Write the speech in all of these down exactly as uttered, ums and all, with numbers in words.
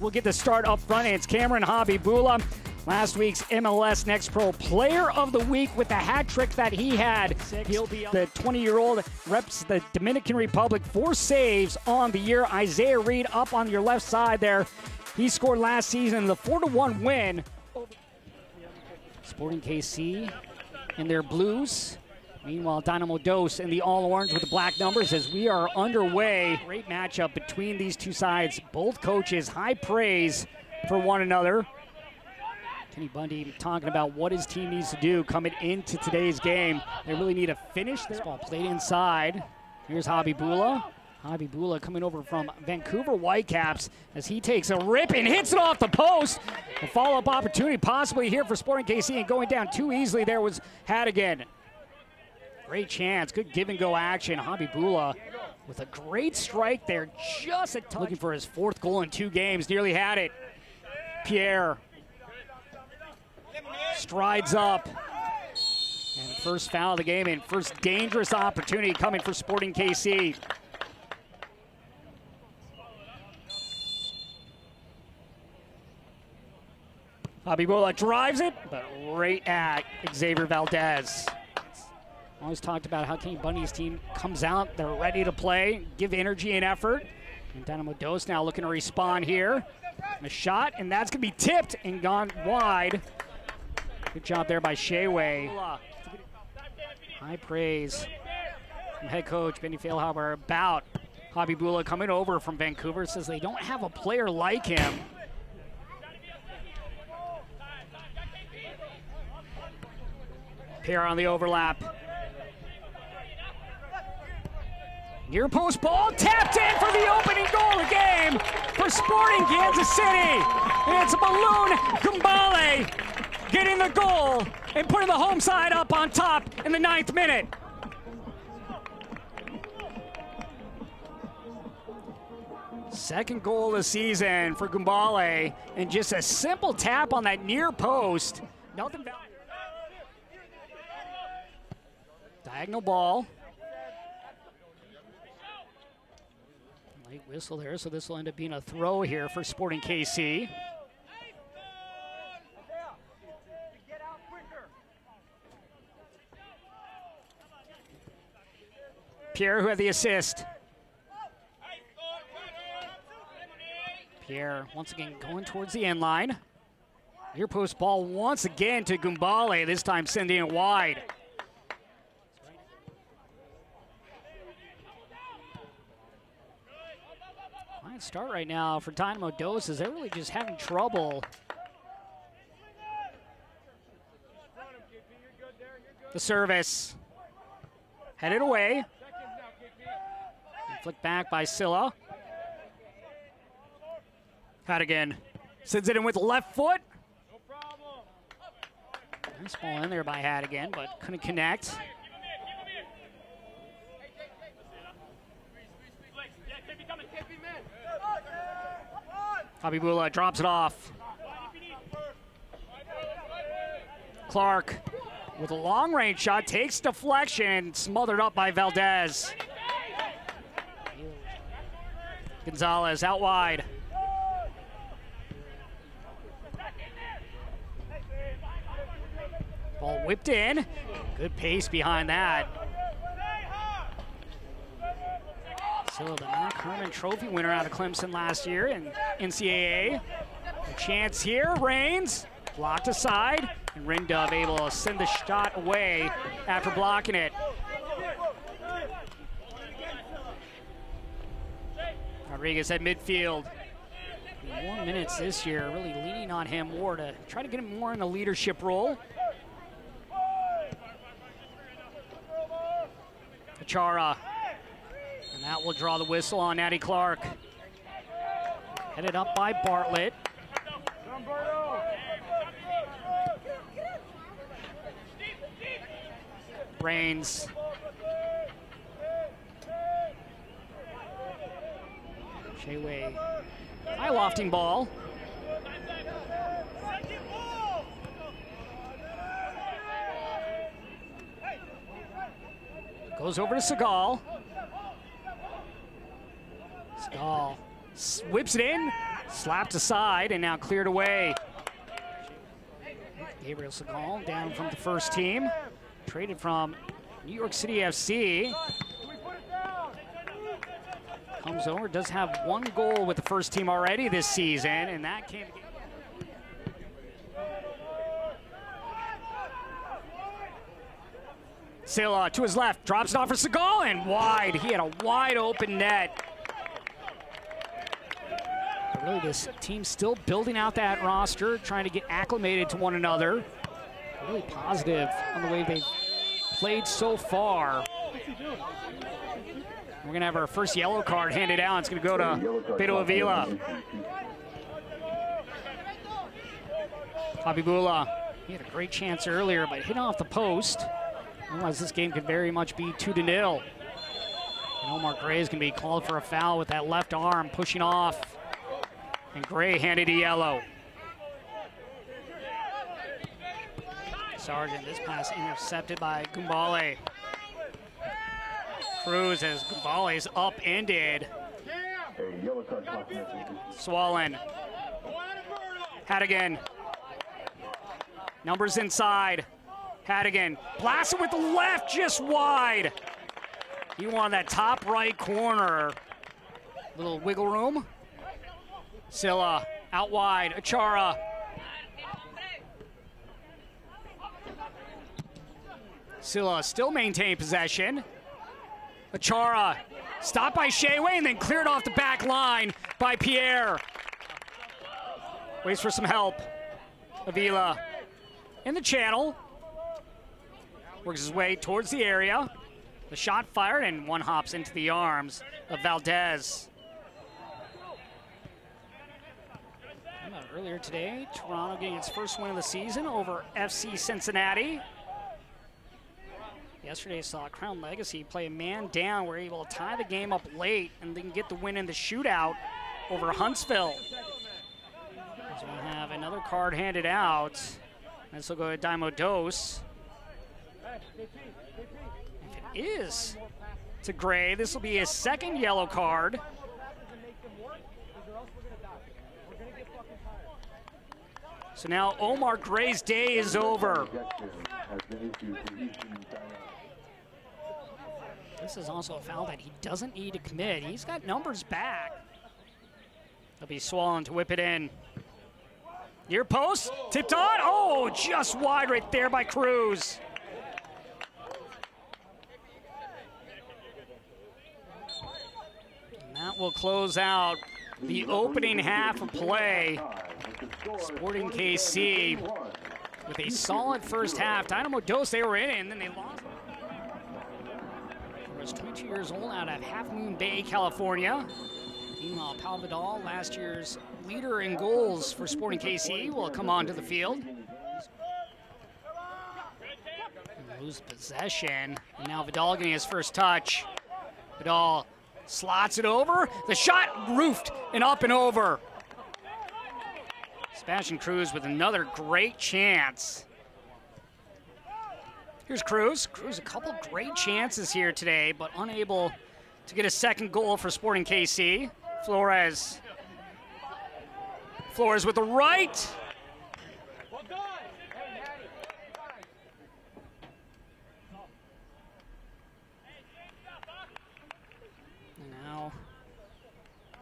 will get the start up front. It's Cameron Hobby Bula, last week's M L S Next Pro Player of the Week with the hat trick that he had. Six. He'll be the twenty-year-old reps the Dominican Republic, four saves on the year. Isaiah Reed up on your left side there. He scored last season the four to one win. Sporting K C in their blues. Meanwhile, Dynamo Dos in the all-orange with the black numbers as we are underway. Great matchup between these two sides. Both coaches, high praise for one another. Kenny Bundy talking about what his team needs to do coming into today's game. They really need to finish this ball. Played inside. Here's Javi Bula. Javi Bula coming over from Vancouver Whitecaps as he takes a rip and hits it off the post. A follow-up opportunity possibly here for Sporting K C, and going down too easily there was Hadigan. Great chance, good give and go action. Javi Bula with a great strike there, just a touch. Looking for his fourth goal in two games, nearly had it. Pierre strides up. And first foul of the game and first dangerous opportunity coming for Sporting K C. Javi Bula drives it, but right at Xavier Valdez. Always talked about how Kenny Bundy's team comes out, they're ready to play, give energy and effort. And Dynamo Dos now looking to respond here. And a shot, and that's gonna be tipped and gone wide. Good job there by Sheaway. High praise from head coach Benny Failhaber about Javi Bula coming over from Vancouver. Says they don't have a player like him. Pierre on the overlap. Near post ball, tapped in for the opening goal of the game for Sporting Kansas City. And it's Balloon Gumbale getting the goal and putting the home side up on top in the ninth minute. Second goal of the season for Gumbale, and just a simple tap on that near post. Nothing bad. Diagonal ball. Late whistle there, so this will end up being a throw here for Sporting K C. Pierre, who had the assist. Pierre, once again, going towards the end line. Near post ball once again to Gumbale, this time sending it wide. Start right now for Dynamo Dos. They're really just having trouble. The service headed away. Flicked back by Sillo. Hadigan sends it in with left foot. Nice ball in there by Hadigan, but couldn't connect. Javi Bula drops it off. Clark with a long range shot, takes deflection, smothered up by Valdez. Gonzalez out wide. Ball whipped in. Good pace behind that. So the Mark Herman Trophy winner out of Clemson last year in N C A A. A chance here, Reigns blocked aside, and Rindov able to send the shot away after blocking it. Rodriguez at midfield. More minutes this year, really leaning on him more to try to get him more in a leadership role. Achara. And that will draw the whistle on Natty Clark. Headed up by Bartlett. Reigns. Sheaway. High lofting ball. Goes over to Segal. Segal whips it in, slapped aside, and now cleared away. Gabriel Segal down from the first team, traded from New York City F C. Comes over, does have one goal with the first team already this season, and that came. Sillo to his left, drops it off for Segal, and wide. He had a wide open net. But really, this team's still building out that roster, trying to get acclimated to one another. Really positive on the way they've played so far. We're gonna have our first yellow card handed out. It's gonna go to Beto Avila. Habibullah, he had a great chance earlier, but hit off the post. Otherwise, this game could very much be two to nil. And Omar Gray is going to be called for a foul with that left arm pushing off. And Gray handed a yellow. Sargent, this pass intercepted by Gumbale. Cruz as Gumbale is upended. Swollen. Hadigan. Numbers inside. Hadigan blasted with the left, just wide. He won that top right corner. Little wiggle room. Silla out wide. Achara. Silla still maintained possession. Achara stopped by Sheaway and then cleared off the back line by Pierre. Waits for some help. Avila in the channel. Works his way towards the area. The shot fired, and one hops into the arms of Valdez. Earlier today, Toronto getting its first win of the season over F C Cincinnati. Yesterday saw Crown Legacy play a man down. We're able to tie the game up late and then get the win in the shootout over Huntsville. So we'll have another card handed out. This will go to Dynamo Dos. If it is to Gray, this will be his second yellow card. So now Omar Gray's day is over. This is also a foul that he doesn't need to commit. He's got numbers back. He'll be Swollen to whip it in. Near post, tipped on. Oh, just wide right there by Cruz. That will close out the opening half of play. Sporting K C with a solid first half. Dynamo Dos, they were in it, and then they lost. He was twenty-two years old out of Half Moon Bay, California. Meanwhile, Pal Vidal, last year's leader in goals for Sporting K C, will come onto the field. Lose possession. And now Vidal getting his first touch. Vidal slots it over. The shot roofed and up and over. Sebastian Cruz with another great chance. Here's Cruz. Cruz, a couple great chances here today, but unable to get a second goal for Sporting K C. Flores. Flores with the right.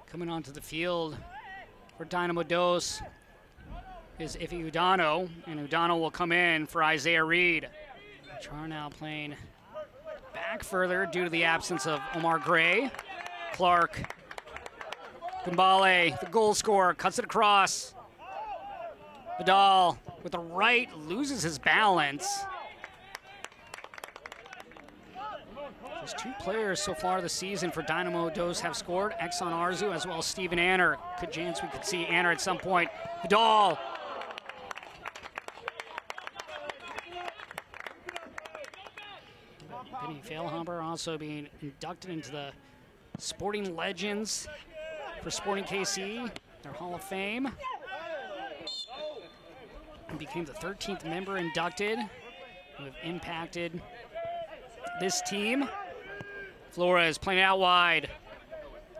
Coming onto the field for Dynamo Dos is Ife Udano, and Udano will come in for Isaiah Reed. Char now playing back further due to the absence of Omar Gray. Clark, Gumbale, the goal scorer, cuts it across. Vidal with the right, loses his balance. There's two players so far this season for Dynamo Dos have scored, Exxon Arzu as well as Steven Anner. Good chance we could see Anner at some point. Vidal. Benny Failhaber also being inducted into the Sporting Legends for Sporting K C, their Hall of Fame. And became the thirteenth member inducted who have impacted this team. Flores playing out wide.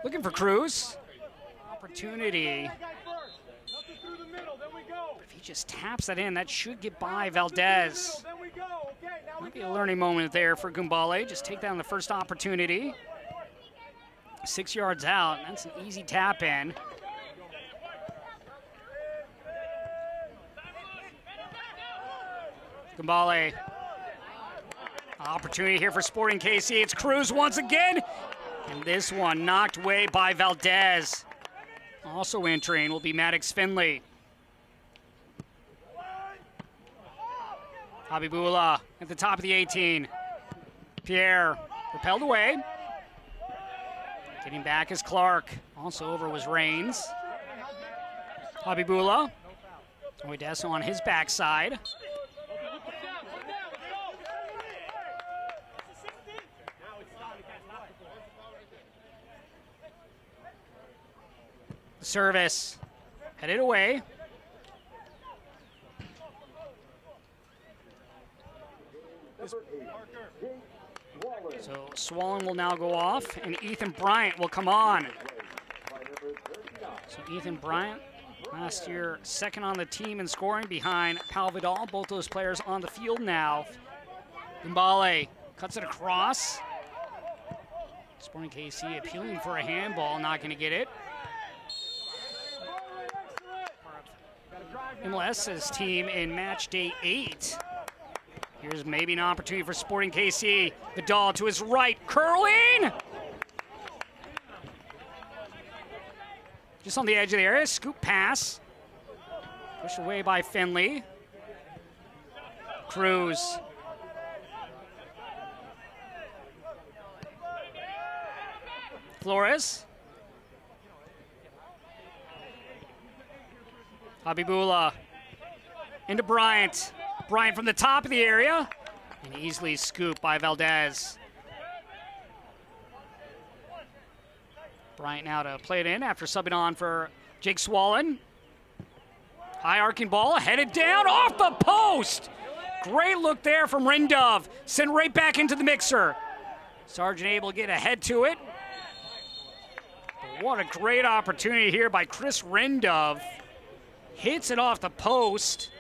Looking for Cruz. opportunity. But if he just taps that in, that should get by Valdez. Might be a learning moment there for Gumbale. Just take down the first opportunity. Six yards out, that's an easy tap in. Gumbale, opportunity here for Sporting K C. It's Cruz once again. And this one knocked away by Valdez. Also entering will be Maddox Finley. Habibullah at the top of the eighteen. Pierre repelled away. Getting back is Clark. Also over was Reigns. Habibullah. Oidesso on his backside. Service, headed away. So Swallen will now go off and Ethan Bryant will come on. So Ethan Bryant, last year second on the team in scoring behind Pal Vidal. Both those players on the field now. Gumbale cuts it across. Sporting K C appealing for a handball, not gonna get it. M L S's team in match day eight. Here's maybe an opportunity for Sporting K C. Vidal to his right, curling! Just on the edge of the area, scoop pass. Pushed away by Finley. Cruz. Flores. Habibullah into Bryant. Bryant from the top of the area. And easily scooped by Valdez. Bryant now to play it in after subbing on for Jake Swallen. High arcing ball, headed down off the post. Great look there from Rindov. Sent right back into the mixer. Sargent able to get a head to it. But what a great opportunity here by Chris Rindov. Hits it off the post.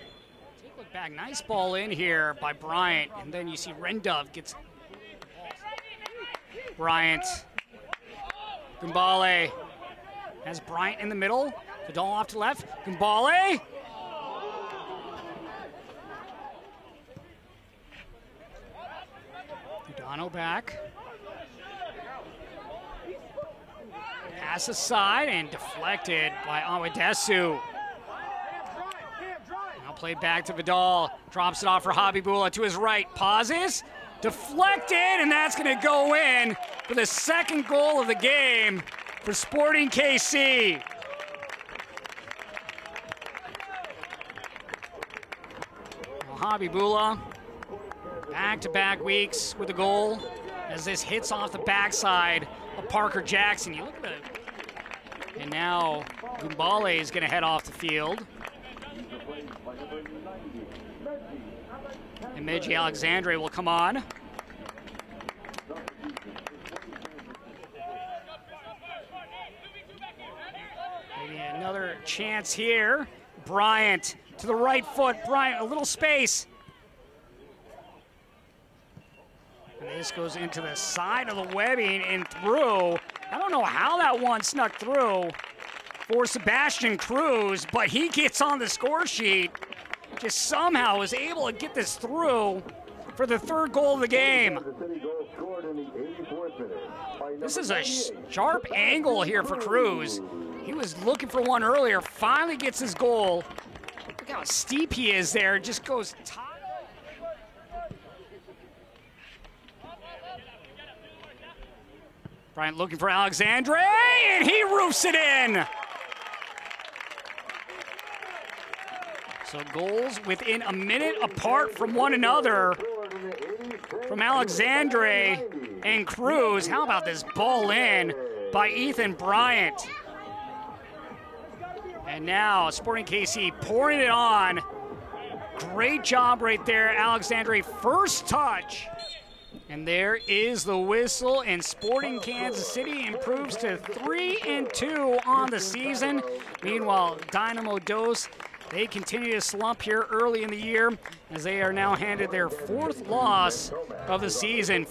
Take a look back. Nice ball in here by Bryant. And then you see Rindov gets Bryant. Gumbale has Bryant in the middle. Vidal off to left. Gumbale. Fidano back. Pass aside and deflected by Awadesu. Play back to Vidal, drops it off for Habibullah to his right, pauses, deflected, and that's gonna go in for the second goal of the game for Sporting K C. Well, Habibullah, back-to-back weeks with a goal as this hits off the backside of Parker Jackson. You look at it. And now Gumbale is gonna head off the field. And Meji Alexandre will come on. Maybe another chance here. Bryant to the right foot. Bryant, a little space. And this goes into the side of the webbing and through. I don't know how that one snuck through for Sebastian Cruz, but he gets on the score sheet. Just somehow is able to get this through for the third goal of the game. This is a sharp angle here for Cruz. He was looking for one earlier, finally gets his goal. Look how steep he is there, just goes top. Bryant looking for Alexandre, and he roofs it in. So goals within a minute apart from one another from Alexandre and Cruz. How about this ball in by Ethan Bryant? And now Sporting K C pouring it on. Great job right there, Alexandre. First touch And there is the whistle, and Sporting Kansas City improves to three and two on the season. Meanwhile, Dynamo Dos, they continue to slump here early in the year as they are now handed their fourth loss of the season.